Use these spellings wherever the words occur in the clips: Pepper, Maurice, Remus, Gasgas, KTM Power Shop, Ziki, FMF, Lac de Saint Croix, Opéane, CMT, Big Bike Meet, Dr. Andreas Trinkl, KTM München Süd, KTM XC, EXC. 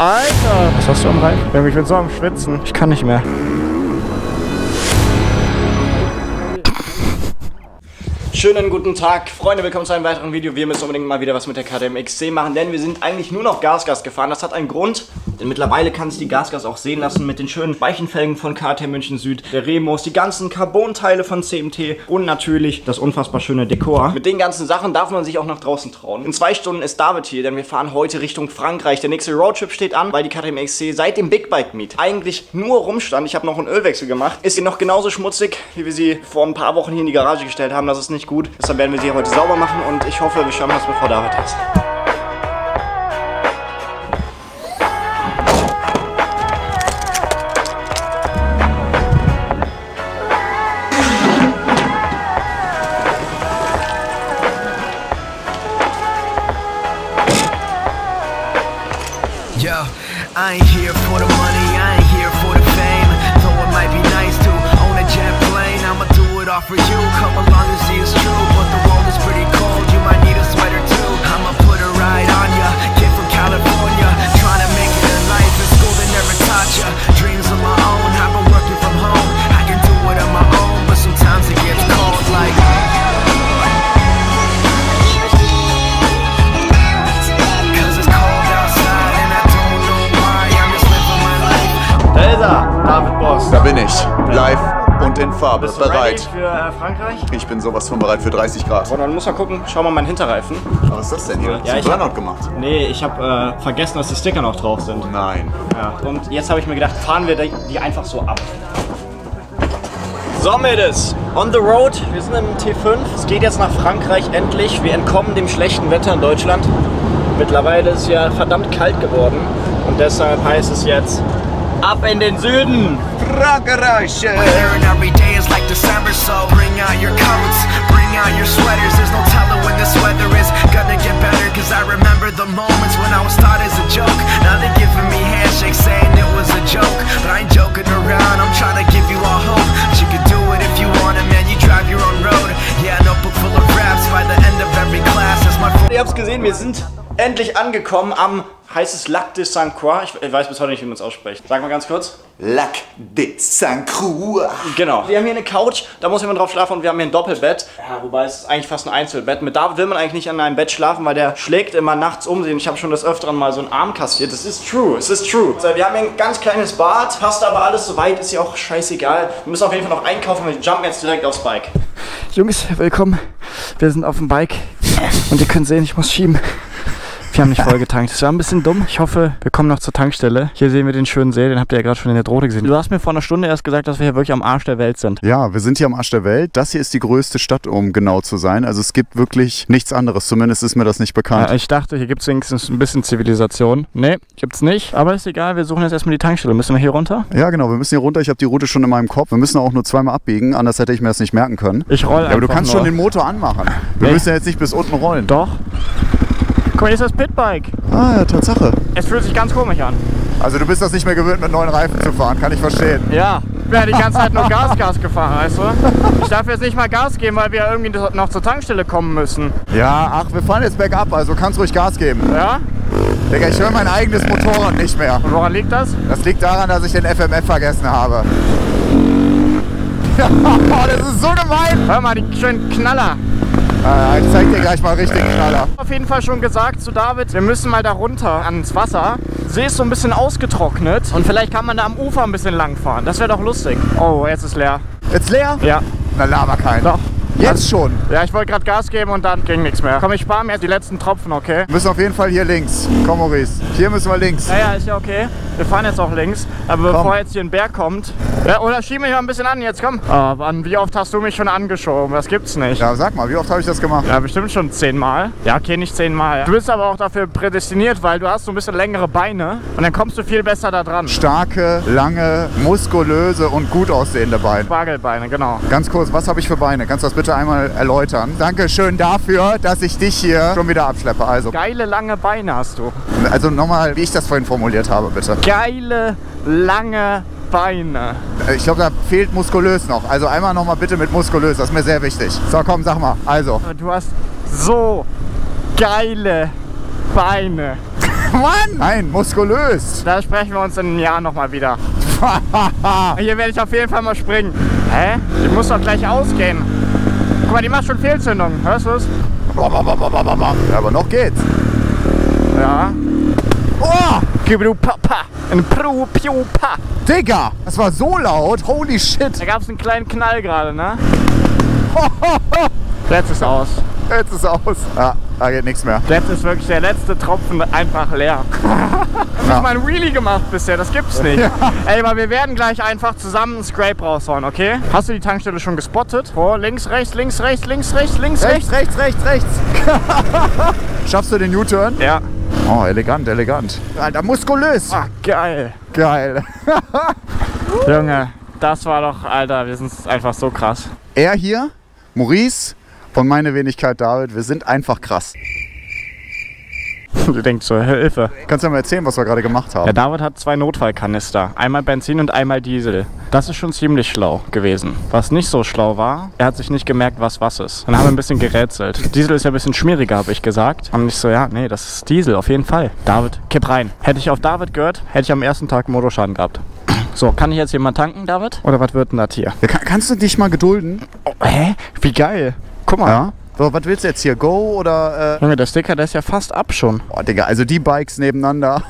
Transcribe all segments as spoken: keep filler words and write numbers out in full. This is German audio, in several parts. Alter! Was hast du am Reifen? Ich bin so am Schwitzen. Ich kann nicht mehr. Schönen guten Tag, Freunde, willkommen zu einem weiteren Video. Wir müssen unbedingt mal wieder was mit der K T M X C machen, denn wir sind eigentlich nur noch Gasgas gefahren. Das hat einen Grund, denn mittlerweile kann sich die Gasgas auch sehen lassen mit den schönen weichen Felgen von K T M München Süd, der Remus, die ganzen Carbon-Teile von C M T und natürlich das unfassbar schöne Dekor. Mit den ganzen Sachen darf man sich auch nach draußen trauen. In zwei Stunden ist David hier, denn wir fahren heute Richtung Frankreich. Der nächste Roadtrip steht an, weil die K T M X C seit dem Big Bike Meet eigentlich nur rumstand. Ich habe noch einen Ölwechsel gemacht. Ist sie noch genauso schmutzig, wie wir sie vor ein paar Wochen hier in die Garage gestellt haben. Das ist nicht gut. Deshalb werden wir sie heute sauber machen und ich hoffe, wir schaffen das, bevor David ist. Yo, I ain't here for the money, I ain't here for the fame. Though it might be nice to own a jet plane, I'ma do it all for you. Come along and see it's true, but the world is pretty cold. You might need a sweater too. I'ma put a ride on ya, kid from California, trying to make it in life. In school they never taught ya dreams of my own. I've been working from home. I can do it on my own, but sometimes it gets cold like. Da bin ich, live und in Farbe, bist du bereit. Für äh, Frankreich? Ich bin sowas von bereit für dreißig Grad. Und dann muss man gucken, schau mal meinen Hinterreifen. Was ist das denn hier? Ja, hast du einen Burnout gemacht? Nee, ich habe äh, vergessen, dass die Sticker noch drauf sind. Nein. Ja. Und jetzt habe ich mir gedacht, fahren wir die einfach so ab. So, Mädels, on the road. Wir sind im T fünf. Es geht jetzt nach Frankreich endlich. Wir entkommen dem schlechten Wetter in Deutschland. Mittlerweile ist es ja verdammt kalt geworden. Und deshalb heißt es jetzt... Ab in den Süden! Frankreich! Every day is like December, so bring out your coats, bring out your sweaters. There's no telling when this weather is gonna get better, cause I remember the moments when I was thought as a joke. Now they're giving me handshakes saying it was a joke. But I ain't joking around, I'm trying to give you all hope. But you can do it if you want it, man, you drive your own road. Yeah, a notebook full of raps by the end of every class. That's my... Ihr habt's gesehen, wir sind endlich angekommen am... Heißt es Lac de Saint Croix? Ich weiß bis heute nicht, wie man es ausspricht. Sag mal ganz kurz. Lac de Saint Croix. Genau. Wir haben hier eine Couch, da muss jemand drauf schlafen und wir haben hier ein Doppelbett. Ja, wobei es ist eigentlich fast ein Einzelbett. Mit David will man eigentlich nicht an einem Bett schlafen, weil der schlägt immer nachts um sich. Ich habe schon des Öfteren mal so einen Arm kassiert. Das ist true, es ist true. Also, wir haben hier ein ganz kleines Bad, passt aber alles soweit, ist ja auch scheißegal. Wir müssen auf jeden Fall noch einkaufen, wir jumpen jetzt direkt aufs Bike. Jungs, willkommen. Wir sind auf dem Bike und ihr könnt sehen, ich muss schieben. Wir haben nicht voll getankt. Das war ein bisschen dumm. Ich hoffe, wir kommen noch zur Tankstelle. Hier sehen wir den schönen See, den habt ihr ja gerade schon in der Drohte gesehen. Du hast mir vor einer Stunde erst gesagt, dass wir hier wirklich am Arsch der Welt sind. Ja, wir sind hier am Arsch der Welt. Das hier ist die größte Stadt, um genau zu sein. Also es gibt wirklich nichts anderes. Zumindest ist mir das nicht bekannt. Ja, ich dachte, hier gibt es wenigstens ein bisschen Zivilisation. Nee, gibt's nicht. Aber ist egal, wir suchen jetzt erstmal die Tankstelle. Müssen wir hier runter? Ja, genau, wir müssen hier runter. Ich habe die Route schon in meinem Kopf. Wir müssen auch nur zweimal abbiegen, anders hätte ich mir das nicht merken können. Ich roll ja, aber du kannst nur schon den Motor anmachen. Wir nee. müssen ja jetzt nicht bis unten rollen. Doch. Guck mal, hier ist das Pitbike. Ah, ja, Tatsache. Es fühlt sich ganz komisch an. Also du bist das nicht mehr gewöhnt, mit neuen Reifen zu fahren, kann ich verstehen. Ja, ich bin ja die ganze Zeit nur Gasgas gefahren, weißt du? Ich darf jetzt nicht mal Gas geben, weil wir irgendwie noch zur Tankstelle kommen müssen. Ja, ach, wir fahren jetzt bergab, also kannst ruhig Gas geben. Ja? Digga, ich höre mein eigenes Motorrad nicht mehr. Und woran liegt das? Das liegt daran, dass ich den F M F vergessen habe. Das ist so gemein. Hör mal, die schönen Knaller. Ich zeig dir gleich mal richtig Knaller. Auf jeden Fall schon gesagt zu David, wir müssen mal da runter ans Wasser. See ist so ein bisschen ausgetrocknet und vielleicht kann man da am Ufer ein bisschen langfahren. Das wäre doch lustig. Oh, jetzt ist leer. Jetzt leer? Ja. Na, laber keinen. Doch. Jetzt schon? Ja, ich wollte gerade Gas geben und dann ging nichts mehr. Komm, ich spare mir jetzt die letzten Tropfen, okay? Wir müssen auf jeden Fall hier links. Komm, Maurice. Hier müssen wir links. Naja, ist ja okay. Wir fahren jetzt auch links. Aber komm, bevor jetzt hier ein Berg kommt... Ja, oder schieb mich mal ein bisschen an jetzt, komm. Oh Mann, wie oft hast du mich schon angeschoben? Das gibt's nicht. Ja, sag mal, wie oft habe ich das gemacht? Ja, bestimmt schon zehnmal. Ja, okay, nicht zehnmal. Ja. Du bist aber auch dafür prädestiniert, weil du hast so ein bisschen längere Beine und dann kommst du viel besser da dran. Starke, lange, muskulöse und gut aussehende Beine. Spargelbeine, genau. Ganz kurz, was habe ich für Beine? Kannst du das bitte einmal erläutern. Dankeschön dafür, dass ich dich hier schon wieder abschleppe. Also geile lange Beine hast du. Also nochmal, wie ich das vorhin formuliert habe, bitte. Geile lange Beine. Ich glaube, da fehlt muskulös noch. Also einmal nochmal bitte mit muskulös, das ist mir sehr wichtig. So, komm, sag mal. Also. Du hast so geile Beine. Mann! Nein, muskulös. Da sprechen wir uns in einem Jahr nochmal wieder. Hier werde ich auf jeden Fall mal springen. Hä? Die muss doch gleich ausgehen. Guck mal, die macht schon Fehlzündung. Hörst du es? Ja, aber noch geht's. Ja. Oh! Gib du Papa. Ein Pro Piu Pa. Digga, das war so laut. Holy shit. Da gab es einen kleinen Knall gerade, ne? Jetzt ist aus. Jetzt ist aus. Ja, da geht nichts mehr. Jetzt ist wirklich der letzte Tropfen einfach leer. Ich hab mal ein Wheelie gemacht bisher, das gibt's nicht. Ja. Ey, aber wir werden gleich einfach zusammen einen Scrape raushauen, okay? Hast du die Tankstelle schon gespottet? Oh, links, rechts, links, rechts, links, rechts, links, rechts, rechts, rechts, rechts. Schaffst du den U-Turn? Ja. Oh, elegant, elegant. Alter, muskulös. Ach, geil. Geil. Junge, das war doch, Alter, wir sind einfach so krass. Er hier, Maurice und meine Wenigkeit David, wir sind einfach krass. Du denkst so, Hilfe. Kannst du ja mal erzählen, was wir gerade gemacht haben? Der David hat zwei Notfallkanister. Einmal Benzin und einmal Diesel. Das ist schon ziemlich schlau gewesen. Was nicht so schlau war, er hat sich nicht gemerkt, was was ist. Dann haben wir ein bisschen gerätselt. Diesel ist ja ein bisschen schmieriger, habe ich gesagt. Und ich so, ja, nee, das ist Diesel, auf jeden Fall. David, kipp rein. Hätte ich auf David gehört, hätte ich am ersten Tag Motorschaden gehabt. So, kann ich jetzt jemand tanken, David? Oder was wird denn das hier? Ja, kann, kannst du dich mal gedulden? Oh, hä? Wie geil. Guck mal. Ja. So, was willst du jetzt hier? Go oder... Äh Junge, der Sticker, der ist ja fast ab schon. Oh, Digga, also die Bikes nebeneinander.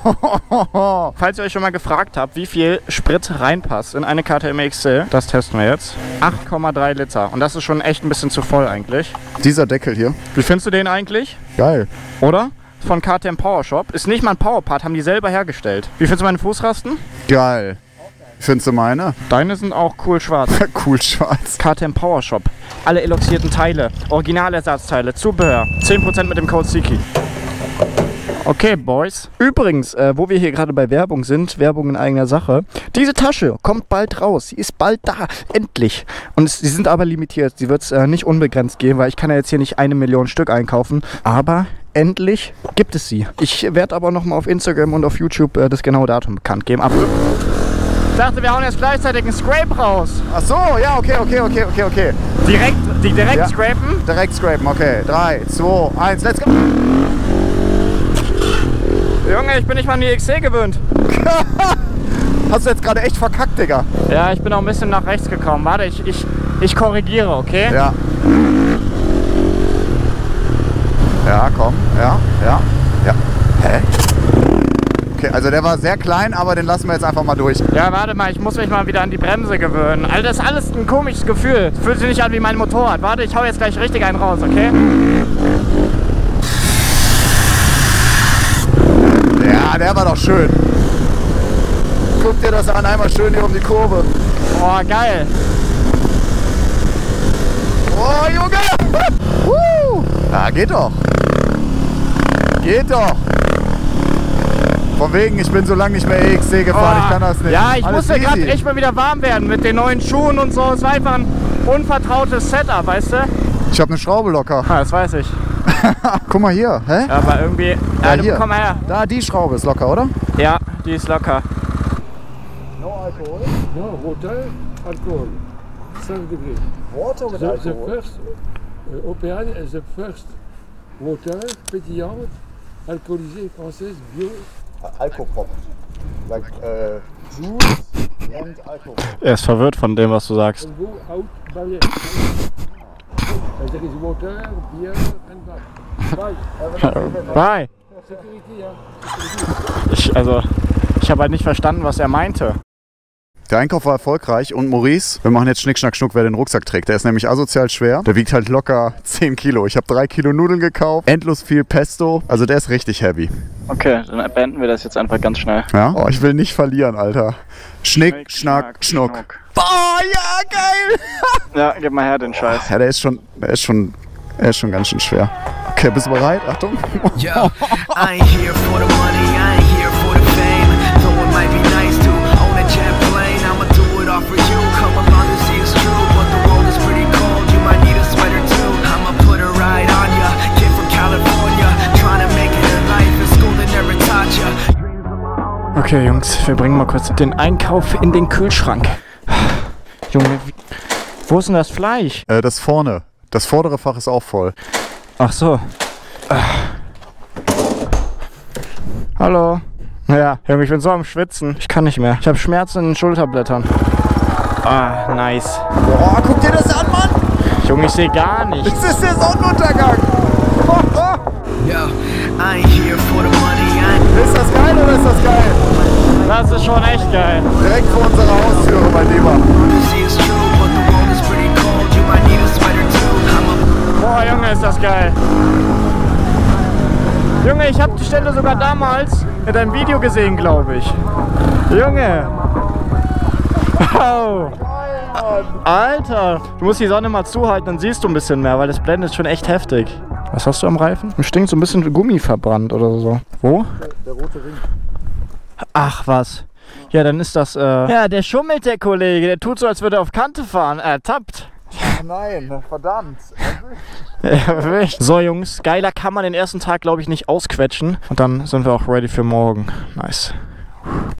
Falls ihr euch schon mal gefragt habt, wie viel Sprit reinpasst in eine K T M X C, das testen wir jetzt. acht Komma drei Liter. Und das ist schon echt ein bisschen zu voll eigentlich. Dieser Deckel hier. Wie findest du den eigentlich? Geil. Oder? Von K T M Power Shop. Ist nicht mal ein Powerpart, haben die selber hergestellt. Wie findest du meine Fußrasten? Geil. Findest du meine? Deine sind auch cool schwarz. Cool schwarz. K T M Power Shop. Alle eloxierten Teile, Originalersatzteile, Zubehör. zehn Prozent mit dem Code Ziki. Okay, Boys. Übrigens, äh, wo wir hier gerade bei Werbung sind, Werbung in eigener Sache. Diese Tasche kommt bald raus. Sie ist bald da. Endlich. Und sie sind aber limitiert. Sie wird es äh, nicht unbegrenzt geben, weil ich kann ja jetzt hier nicht eine Million Stück einkaufen. Aber... endlich gibt es sie. Ich werde aber nochmal auf Instagram und auf YouTube äh, das genaue Datum bekannt geben. Ab ich dachte, wir hauen jetzt gleichzeitig einen Scrape raus. Ach so, ja, okay, okay, okay, okay, okay. Direkt, die direkt ja. Scrapen? Direkt scrapen, okay. drei, zwei, eins, let's go. Junge, ich bin nicht mal an die E X C gewöhnt. Hast du jetzt gerade echt verkackt, Digga? Ja, ich bin auch ein bisschen nach rechts gekommen. Warte, ich, ich, ich korrigiere, okay? Ja. Ja, komm, ja, ja, ja. Hä? Okay, also der war sehr klein, aber den lassen wir jetzt einfach mal durch. Ja, warte mal, ich muss mich mal wieder an die Bremse gewöhnen. Alter, das ist alles ein komisches Gefühl. Fühlt sich nicht an wie mein Motorrad. Warte, ich hau jetzt gleich richtig einen raus, okay? Ja, der war doch schön. Guck dir das an, einmal schön hier um die Kurve. Boah, geil. Oh, Junge! Ja, geht doch. Geht doch. Von wegen, ich bin so lange nicht mehr E X C gefahren, oh, ich kann das nicht. Ja, ich Alles musste gerade echt mal wieder warm werden mit den neuen Schuhen und so. Es war einfach ein unvertrautes Setup, weißt du? Ich habe eine Schraube locker. Ah, das weiß ich. Guck mal hier, hä? Ja, aber irgendwie... Ja, ja, hier. Du, komm her. Da, die Schraube ist locker, oder? Ja, die ist locker. No alcohol, no hotel, alcohol. seven degrees. Water with alcohol. Opéane is the first water pétillante, alcoolisée française, bio. Alkoprop. Like uh, juice and alcohol. Er ist verwirrt von dem, was du sagst. Go out barrier. There is water, beer and bye. Bye. Bye. Security, ja. Ich, also, ich habe halt nicht verstanden, was er meinte. Der Einkauf war erfolgreich und Maurice, wir machen jetzt Schnick, Schnack, Schnuck, wer den Rucksack trägt. Der ist nämlich asozial schwer. Der wiegt halt locker zehn Kilo. Ich habe drei Kilo Nudeln gekauft, endlos viel Pesto. Also der ist richtig heavy. Okay, dann beenden wir das jetzt einfach ganz schnell. Ja? Oh, ich will nicht verlieren, Alter. Schnick, Schnick Schnack, Schnack, Schnuck. Schnuck. Boah, ja, geil! Ja, gib mal her den Scheiß. Ja, der ist schon, der ist schon, der ist schon ganz schön schwer. Okay, bist du bereit? Achtung. Yo, I ain't here for the money, I ain't here for the fame. So it might be nice to own a champion. For you, come along and see it's true. But the world is pretty cold, you might need a sweater too. I'ma put a ride on ya, kid from California. Trying to make it in life, in school they never taught ya. Okay Jungs, wir bringen mal kurz den Einkauf in den Kühlschrank. Junge, wo ist denn das Fleisch? Äh, das vorne. Das vordere Fach ist auch voll. Ach so. Hallo. Naja, ich bin so am Schwitzen. Ich kann nicht mehr. Ich habe Schmerzen in den Schulterblättern. Ah, nice. Boah, guck dir das an, Mann. Junge, ich sehe gar nichts. Das ist der Sonnenuntergang. Oh, oh. Yo, I ain't here for the money, I... Ist das geil oder ist das geil? Das ist schon echt geil. Direkt vor unserer Haustüre, mein Lieber. Boah, Junge, ist das geil. Junge, ich habe die Stelle sogar damals in deinem Video gesehen, glaube ich. Junge. Wow. Alter, du musst die Sonne mal zuhalten, dann siehst du ein bisschen mehr, weil das blendet schon echt heftig. Was hast du am Reifen? Mir stinkt so ein bisschen Gummi verbrannt oder so. Wo? Der, der rote Ring. Ach was. Ja, dann ist das, äh... ja, der schummelt, der Kollege. Der tut so, als würde er auf Kante fahren. Er tappt. Ach nein, verdammt. So, Jungs, geiler kann man den ersten Tag, glaube ich, nicht ausquetschen. Und dann sind wir auch ready für morgen. Nice.